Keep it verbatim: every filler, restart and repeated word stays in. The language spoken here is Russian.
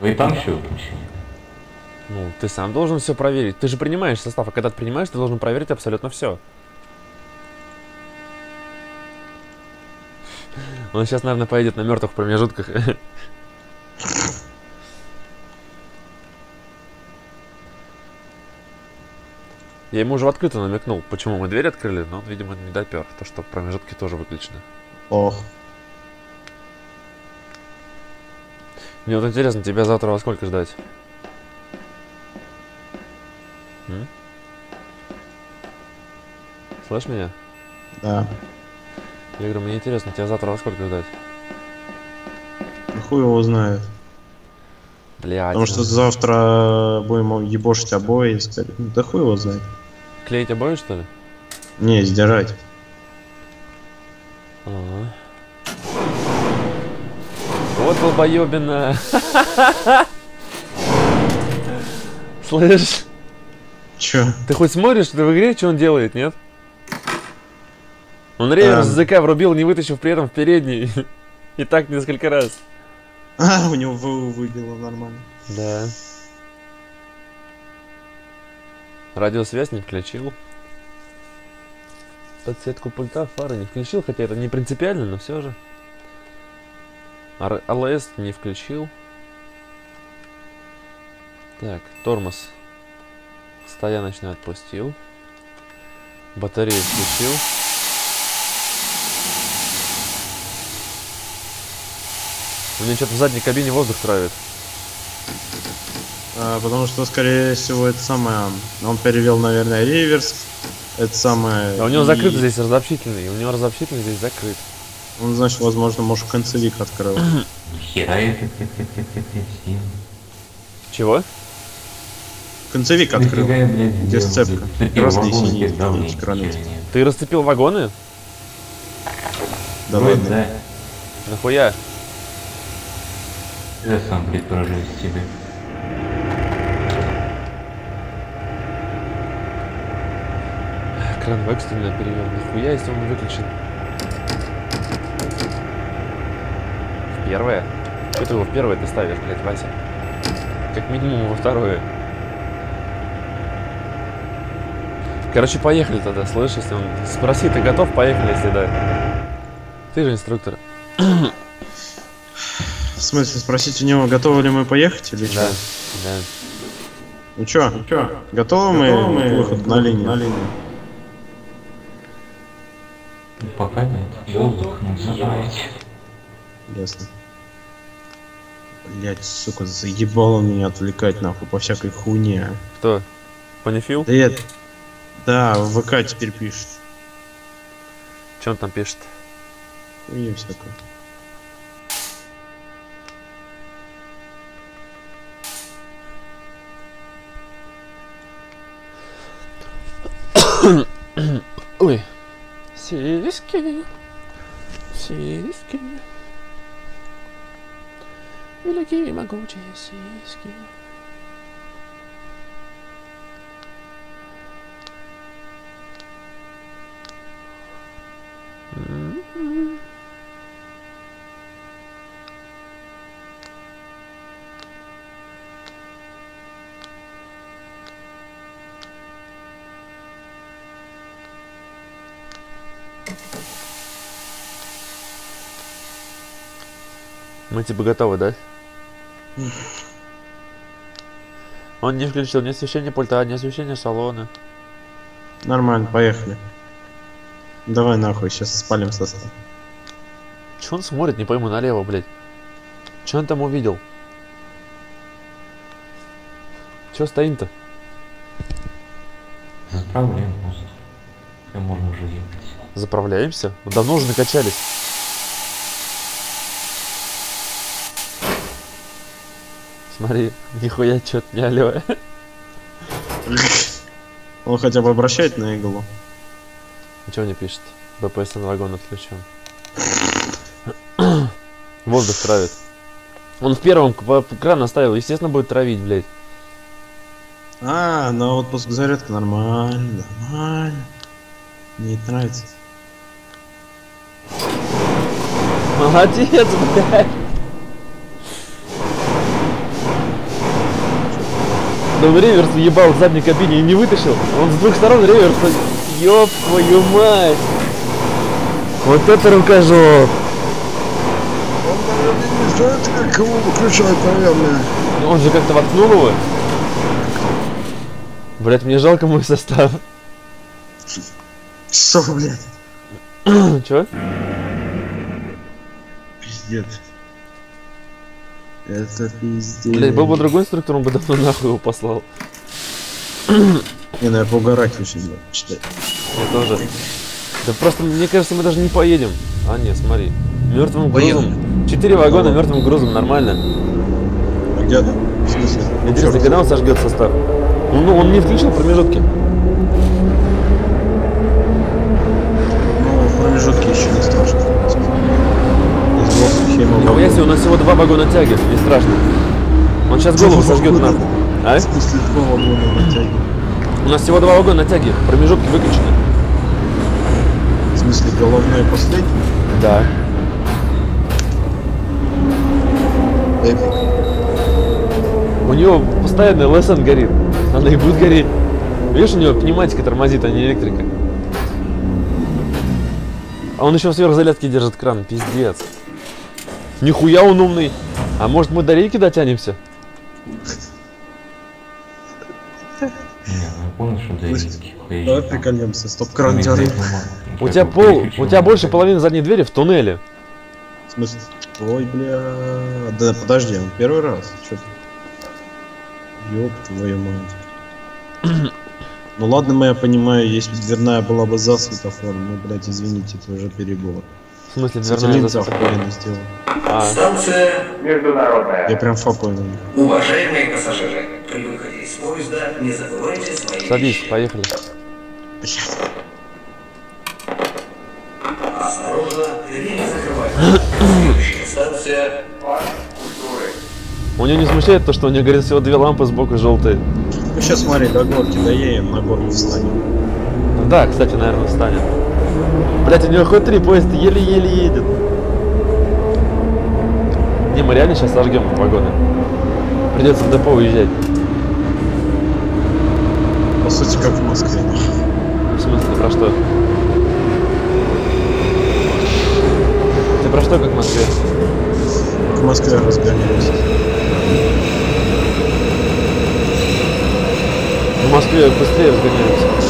Вы там все выключили. Ну, ты сам должен все проверить. Ты же принимаешь состав, а когда ты принимаешь, ты должен проверить абсолютно все. Он сейчас, наверное, поедет на мертвых промежутках. Я ему уже открыто намекнул, почему мы дверь открыли, но он, видимо, не допер, то что промежутки тоже выключены. Ох. Мне вот интересно, тебя завтра во сколько ждать? М? Слышь меня? Да. Я говорю, мне интересно, тебя завтра во сколько ждать? Хуй его знает. Блядь. Потому что завтра будем ебошить обои и сказать, ну да хуй его знает. Клеить обои, что ли? Не, сдирать. А -а -а. Вот долбоебина. Слышь? Че? Ты хоть смотришь, ты в игре, что он делает, нет? Он реверс ЗК врубил, не вытащив при этом в передний. И так несколько раз. А, у него ВУ выбило нормально. Да. Радиосвязь не включил. Подсветку пульта, фары не включил, хотя это не принципиально, но все же. АЛС не включил. Так, тормоз стояночный отпустил. Батарею включил. У меня что-то в задней кабине воздух травит. А, потому что, скорее всего, это самое... Он перевел, наверное, реверс. Это самое... А у него и... закрыт здесь разобщительный. У него разобщительный здесь закрыт. Он, значит, возможно, может, канцелик открыл. Хера это... Чего? Канцелик открыл. Где сцепка? Красный синий. Ты расцепил вагоны? Да ладно. Нахуя? Я сам предположусь себе. Кран в экстренно перевел. Нихуя, если он выключен. В первое? Что ты его в первое ты ставишь, блядь, Вася? Как минимум во второе. Короче, поехали тогда, слышишь, если он... Спроси, ты готов? Поехали, если да. Ты же инструктор. В смысле, спросить у него, готовы ли мы поехать или что? Да, да. Ну чё, ну, чё? Готовы, готовы мы к выходу на линию? На линию? Пока нет. Ёлок не забывайте. Ясно. Блять, сука, заебало меня отвлекать нахуй по всякой хуйне. Кто? Панифил? Да я... Да, в ВК теперь пишет. Чё он там пишет? Хуйня всякая. Ой, сиськи, сиськи, великие могучие сиськи. Mm-hmm. Мы типа готовы, да? Он не включил ни освещение пульта, ни освещение салона. Нормально, поехали. Давай нахуй, сейчас спалим состав. Че он смотрит, не пойму, налево, блядь. Че он там увидел? Че стоим-то? Заправляем мост. Я можно уже ехать. Заправляемся? Мы давно уже накачались. Смотри, нихуя чё-то не алё. Он хотя бы обращает на иглу. Ничего не пишет. БПС на вагон отключен. Воздух травит. Он в первом кран оставил, естественно, будет травить, блядь. А, на отпуск зарядка нормально, нормально. Мне это нравится. Молодец, блядь. но он реверс въебал в задней кабине и не вытащил. Он с двух сторон реверс. Ёб твою мать! Вот это рукожоп! Он, наверное, не знает, как его выключать, наверное. Он же как-то воткнул его. Блять, мне жалко мой состав. Что, блядь? Чё? Пиздец. Это пиздец. Блять, был бы другой инструктор, он бы давно нахуй его послал. Не, ну я поугарать очень буду читать. Я тоже. Да просто, мне кажется, мы даже не поедем. А, нет, смотри. Мертвым грузом. Четыре вагона мертвым грузом, нормально. А где там? В смысле? Интересно, когда он сожгет состав? Ну, он не включил промежутки. Ну, промежутки еще не страшно. Нихуя себе, у нас всего два вагона тяги, не страшно. Он сейчас голову сожгет нам. А? В смысле, два вагона тяги? У нас всего два вагона тяги, промежутки выключены. В смысле, головной и последний? Да. Эпик. У него постоянно ЛСН горит. Она и будет гореть. Видишь, у него пневматика тормозит, а не электрика. А он еще в сверхзарядке держит кран, пиздец. Нихуя он умный. А может, мы до рейки дотянемся? Давай прикольнемся, стоп-кран тянет. У тебя пол, у тебя больше половины задней двери в туннеле. В смысле? Ой, бля. Да подожди, он первый раз. Что ты? Ёб твою мать. Ну ладно, мы, я понимаю, если дверная была бы за светофором, ну, блядь, извините, это уже перебор. В смысле, дверная за светофором? Станция международная. Я прям фокольный. Уважаемые пассажиры, при выходе из поезда не забывайте свои... Садись, поехали. Блядь. Осторожно, двери закрываются. Следующая станция... У него не смущает то, что у него горят всего две лампы сбоку желтые. Ну сейчас смотри, до горки доедем, на горку встанем. Да, кстати, наверное, встанет. Блять, у него хоть три поезда еле-еле едет. Не, мы реально сейчас сожгем вагоны. Придется в депо уезжать. По сути, как в Москве. В смысле, про что? Ты про что как в Москве? В Москве разгонялись. В Москве быстрее разгоняются.